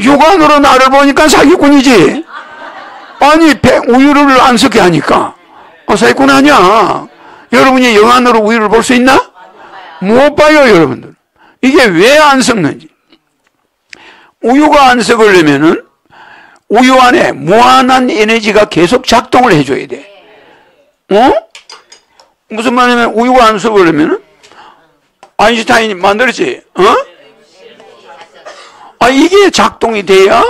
육안으로 나를 보니까 사기꾼이지. 아니 우유를 안 섞게 하니까 사기꾼 아니야. 여러분이 영안으로 우유를 볼 수 있나? 못 봐요 여러분들. 이게 왜 안 섞는지. 우유가 안 섞으려면은 우유 안에 무한한 에너지가 계속 작동을 해줘야 돼. 어? 무슨 말이냐면 우유가 안 섞으려면은 아인슈타인이 만들었지. 어? 아 이게 작동이 돼야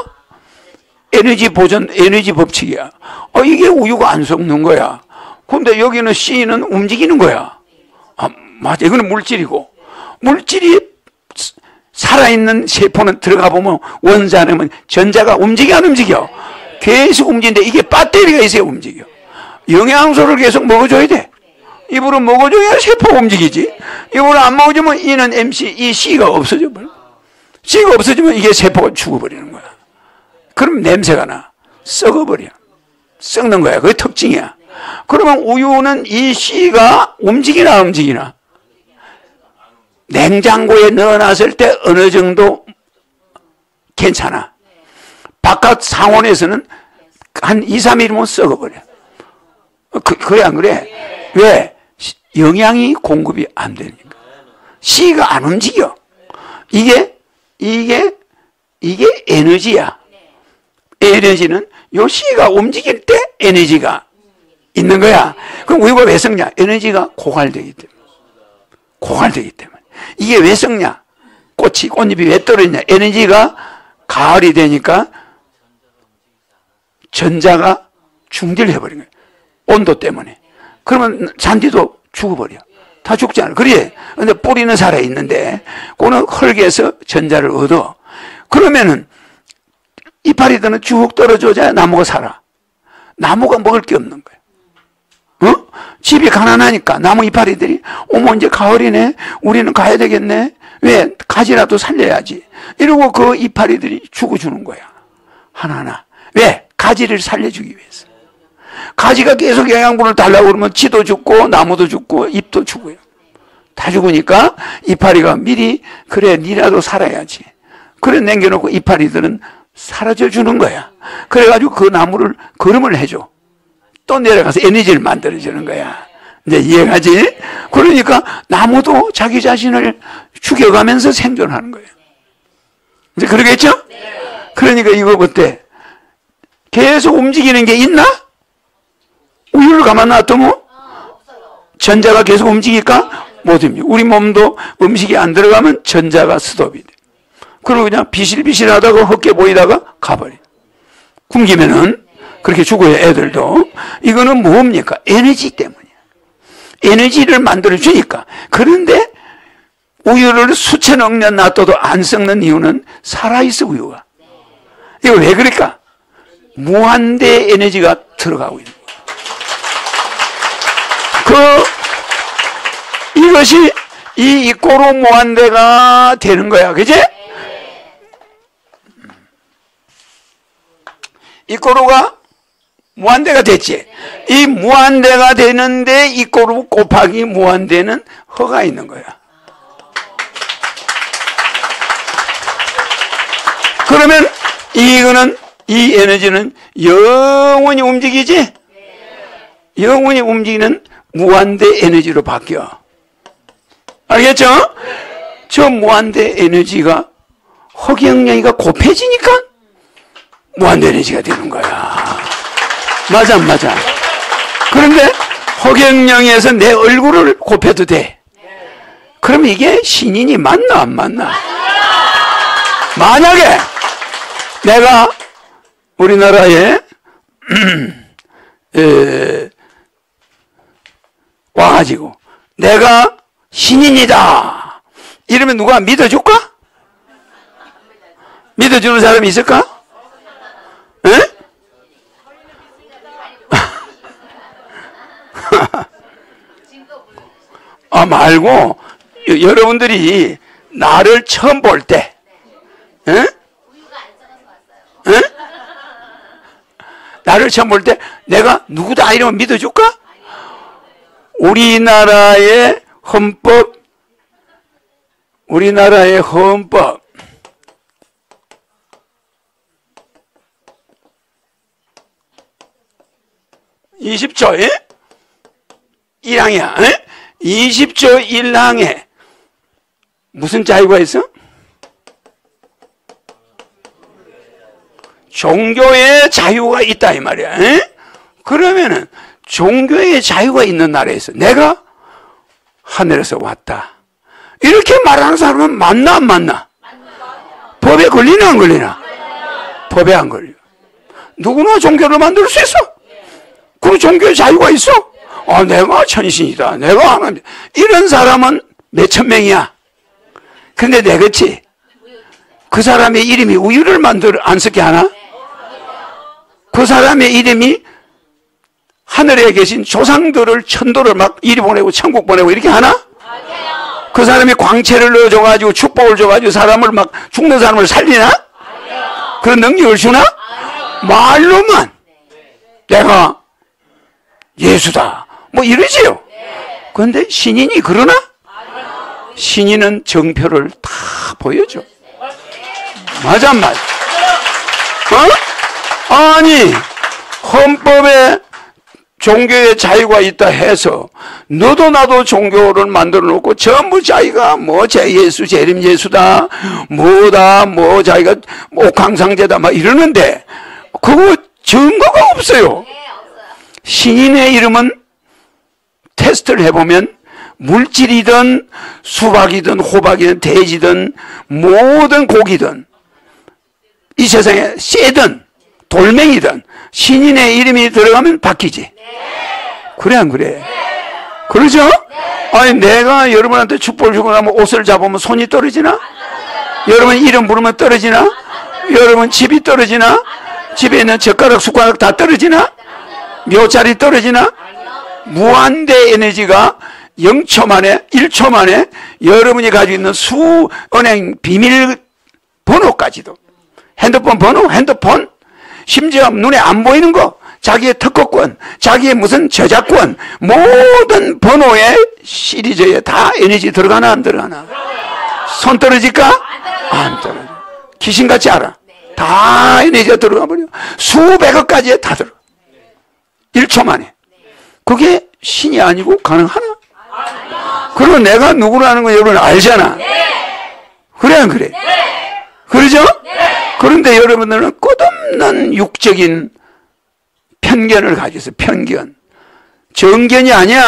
에너지 보존, 에너지 법칙이야. 아 이게 우유가 안 섞는 거야. 근데 여기는 C는 움직이는 거야. 아 맞아. 이거는 물질이고 물질이 살아있는 세포는 들어가 보면 원자는 전자가 움직여 안 움직여? 계속 움직이는데 이게 배터리가 있어야 움직여. 영양소를 계속 먹어줘야 돼. 입으로 먹어줘야 세포가 움직이지. 입으로 안 먹어주면 이는 MC, 이 C가 없어져 버려. C가 없어지면 이게 세포가 죽어버리는 거야. 그럼 냄새가 나. 썩어버려. 썩는 거야. 그게 특징이야. 그러면 우유는 이 C가 움직이나 안 움직이나? 냉장고에 넣어놨을 때 어느 정도 괜찮아. 바깥 상온에서는 한 2, 3일이면 썩어버려. 그래 안 그래? 왜? 영양이 공급이 안 되니까. C가 안 움직여. 이게 에너지야. 에너지는 요 C가 움직일 때 에너지가 있는 거야. 그럼 우유가 왜 썩냐? 에너지가 고갈되기 때문에. 고갈되기 때문에. 이게 왜 썩냐? 꽃잎이 왜 떨어지냐? 에너지가 가을이 되니까 전자가 중지를 해버린 거야. 온도 때문에. 그러면 잔디도 죽어버려. 다 죽지 않아. 그래. 근데 뿌리는 살아있는데, 그거는 흙에서 전자를 얻어. 그러면은, 이파리들은 쭉 떨어져야 나무가 살아. 나무가 먹을 게 없는 거야. 어? 집이 가난하니까 나무 이파리들이, 어머, 이제 가을이네. 우리는 가야 되겠네. 왜? 가지라도 살려야지. 이러고 그 이파리들이 죽어주는 거야. 하나하나. 왜? 가지를 살려주기 위해서. 가지가 계속 영양분을 달라고 그러면 지도 죽고 나무도 죽고 잎도 죽어요. 다 죽으니까 이파리가 미리 그래 니라도 살아야지. 그래 남겨놓고 이파리들은 사라져 주는 거야. 그래가지고 그 나무를 거름을 해줘. 또 내려가서 에너지를 만들어주는 거야. 이제 이해가지? 그러니까 나무도 자기 자신을 죽여가면서 생존하는 거예요. 이제 그러겠죠? 그러니까 이거 어때? 계속 움직이는 게 있나? 우유를 가만 놔두면 전자가 계속 움직일까? 못 움직여. 우리 몸도 음식이 안 들어가면 전자가 스톱이 돼. 그리고 그냥 비실비실 하다가 헛게 보이다가 가버려. 굶기면은 그렇게 죽어요, 애들도. 이거는 뭡니까? 에너지 때문이야. 에너지를 만들어주니까. 그런데 우유를 수천 억 년 놔둬도 안 썩는 이유는 살아있어, 우유가. 이거 왜 그럴까? 무한대의 에너지가 들어가고 있는. 이것이 이 입고로 무한대가 되는 거야. 그지? 입고로가 무한대가 됐지. 이 무한대가 되는데 입고로 곱하기 무한대는 허가 있는 거야. 그러면 이 에너지는 영원히 움직이지? 영원히 움직이는 무한대 에너지로 바뀌어. 알겠죠? 저 무한대 에너지가 허경영이가 곱해지니까 무한대 에너지가 되는 거야. 맞아, 맞아. 그런데 허경영에서 내 얼굴을 곱해도 돼. 그럼 이게 신인이 맞나 안 맞나? 만약에 내가 우리나라에 와가지고 내가 신인이다 이러면 누가 믿어줄까? 믿어주는 사람이 있을까? 에? 아 말고 여러분들이 나를 처음 볼 때, 에? 에? 나를 처음 볼 때 내가 누구다 이러면 믿어줄까? 우리나라의 헌법 20조 1항이야. 20조 1항에 무슨 자유가 있어? 종교의 자유가 있다 이 말이야. 그러면은 종교의 자유가 있는 나라에서 내가 하늘에서 왔다 이렇게 말하는 사람은 맞나 안 맞나? 법에 걸리나 안 걸리나? 법에 안 걸려. 누구나 종교를 만들 수 있어. 그럼 종교의 자유가 있어? 아, 내가 천신이다, 내가 하나님, 이런 사람은 몇천 명이야. 근데 내겠지. 그 사람의 이름이 우유를 만들어 안 쓰게 하나? 그 사람의 이름이 하늘에 계신 조상들을 천도를 막 이리 보내고 천국 보내고 이렇게 하나? 그 사람이 광채를 넣어줘가지고 축복을 줘가지고 사람을 막 죽는 사람을 살리나? 그런 능력을 주나? 말로만 내가 예수다 뭐 이러지요. 그런데 신인이 그러나? 신인은 정표를 다 보여줘. 맞아 맞아. 어? 아니 헌법에 종교의 자유가 있다 해서 너도 나도 종교를 만들어 놓고 전부 자기가 뭐 제예수 재림예수다 뭐다 뭐 자기가 옥황상제다 막 이러는데 그거 증거가 없어요. 신인의 이름은 테스트를 해보면 물질이든 수박이든 호박이든 돼지든 모든 고기든 이 세상에 쇠든 돌멩이든 신인의 이름이 들어가면 바뀌지. 네. 그래 안 그래? 네. 그러죠? 네. 아니 내가 여러분한테 축복을 주고 나면 옷을 잡으면 손이 떨어지나? 여러분 이름 부르면 떨어지나? 여러분 집이 떨어지나? 집에 있는 젓가락 숟가락 다 떨어지나? 묘자리 떨어지나? 무한대 에너지가 0초 만에 1초 만에 여러분이 가지고 있는 수 은행 비밀 번호까지도 핸드폰 번호 핸드폰 심지어 눈에 안 보이는 거 자기의 특허권 자기의 무슨 저작권 모든 번호의 시리즈에 다 에너지 들어가나 안 들어가나? 손 떨어질까? 안 떨어져. 귀신같이 알아. 다 에너지가 들어가 버려. 수백억 가지에 다 들어가 1초 만에. 그게 신이 아니고 가능하나? 그리고 내가 누구라는 거 여러분 알잖아. 그래 안 그래? 그러죠? 그런데 여러분들은 끝없는 육적인 편견을 가지고 편견. 정견이 아니야.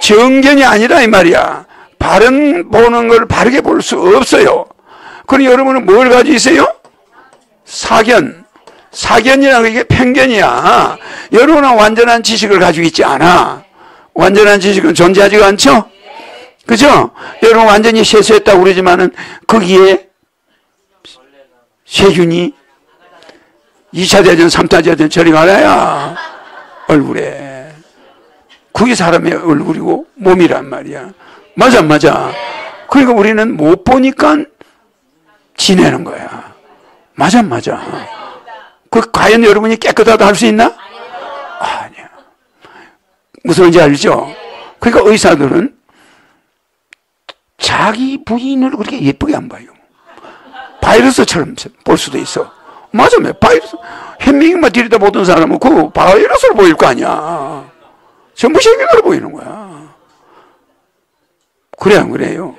정견이 아니라 이 말이야. 바른 보는 걸 바르게 볼 수 없어요. 그럼 여러분은 뭘 가지고 있어요? 사견. 사견이라는 게 편견이야. 여러분은 완전한 지식을 가지고 있지 않아. 완전한 지식은 존재하지가 않죠? 그죠? 여러분 완전히 세수했다고 그러지만은 거기에 세균이 2차 대전, 3차 대전 저리 가라야. 얼굴에. 그게 사람의 얼굴이고 몸이란 말이야. 맞아, 맞아. 그러니까 우리는 못 보니까 지내는 거야. 맞아, 맞아. 그 과연 여러분이 깨끗하다 할 수 있나? 아니야. 무슨 말인지 알죠? 그러니까 의사들은 자기 부인을 그렇게 예쁘게 안 봐요. 바이러스처럼 볼 수도 있어. 맞아, 바이러스. 현미경만 들이다 보던 사람은 그 바이러스를 보일 거 아니야. 전부 세균으로 보이는 거야. 그래, 안 그래요?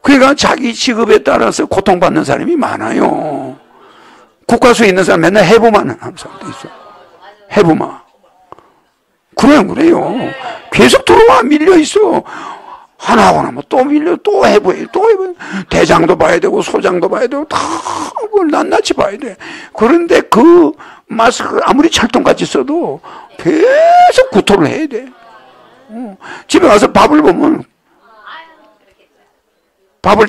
그러니까 자기 직업에 따라서 고통받는 사람이 많아요. 국가수에 있는 사람 맨날 해보만 하는 사람도 있어. 해보만. 그래, 안 그래요? 계속 들어와, 밀려있어. 하나 하고 나면 또 밀려, 또 해보여, 또 해보여. 대장도 봐야 되고, 소장도 봐야 되고, 다 그걸 낱낱이 봐야 돼. 그런데 그 마스크를 아무리 찰통같이 써도 계속 구토를 해야 돼. 집에 가서 밥을 보면, 밥을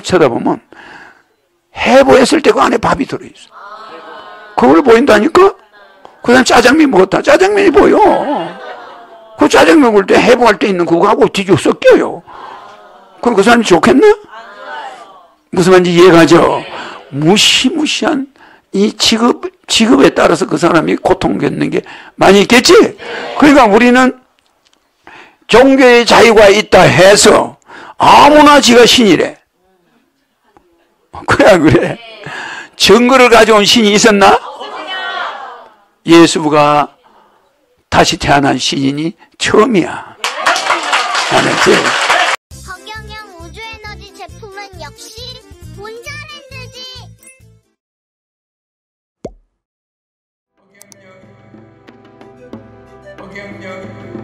쳐다보면, 해보했을 때 그 안에 밥이 들어있어. 그걸 보인다니까? 그 다음 짜장면 먹었다. 짜장면이 보여. 그 짜장면 먹을 때 해부할 때 있는 그거하고 뒤집어 섞여요. 그럼 그 사람이 좋겠나? 무슨 말인지 이해가죠? 무시무시한 이 직업에 따라서 그 사람이 고통받는 게 많이 있겠지? 그러니까 우리는 종교의 자유가 있다 해서 아무나 지가 신이래. 그래, 안 그래? 증거를 가져온 신이 있었나? 예수가 다시 태어난 신인이 처음이야. 알았지? 허경영 우주에너지 제품은 역시 본자랜드지. 허경영.